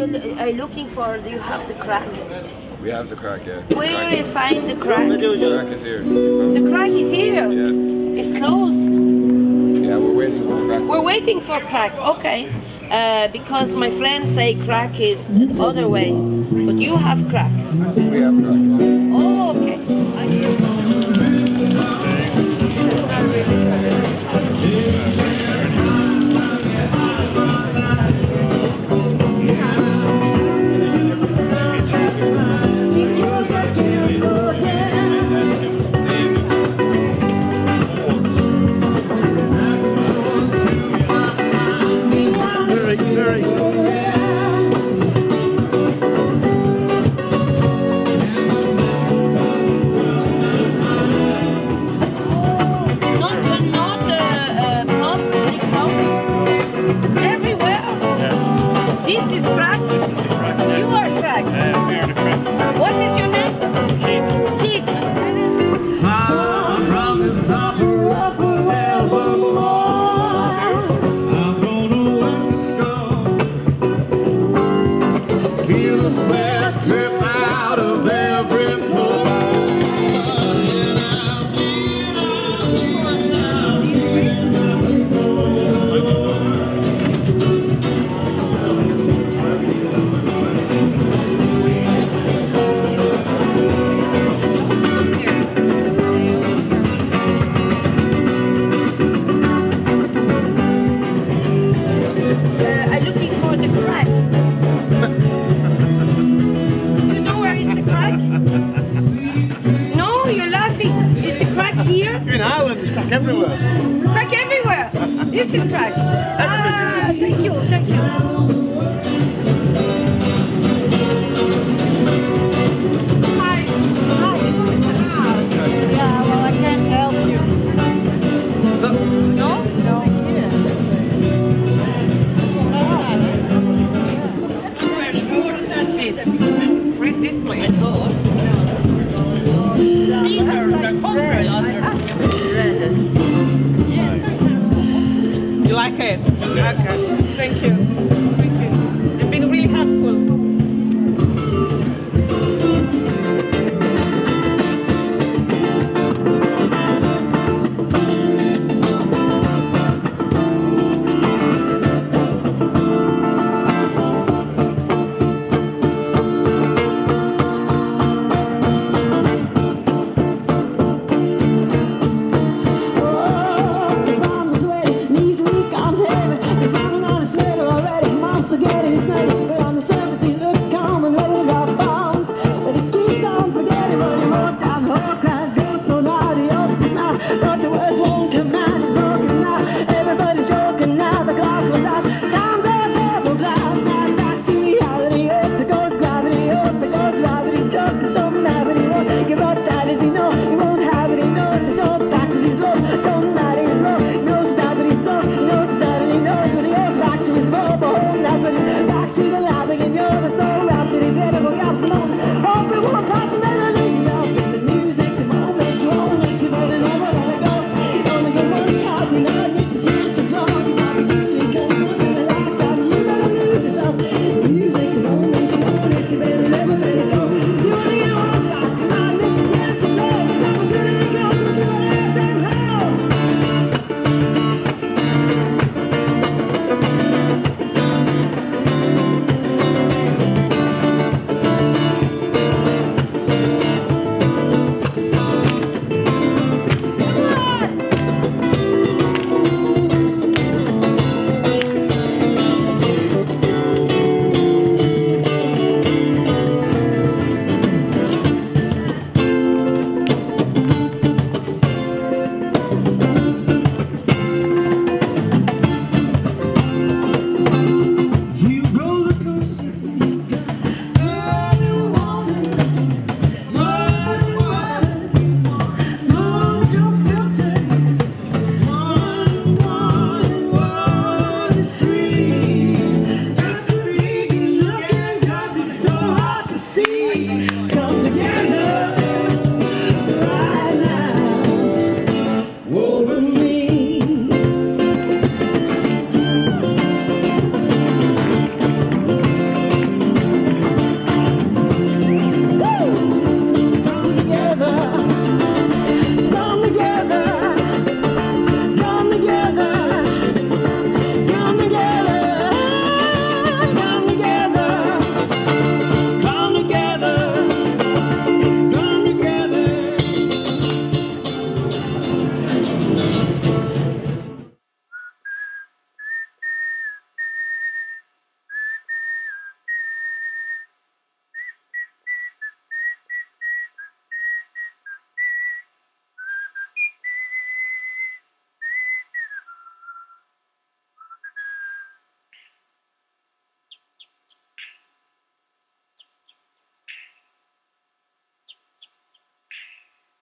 are you looking for? Do you have the crack? We have the crack, yeah. Where do you find the crack? The crack is here. The crack is here? Yeah. It's closed. Yeah, we're waiting for crack. We're waiting for crack, okay. Because my friends say crack is the other way. But you have crack. We have crack, yeah. Oh, okay. Thank you.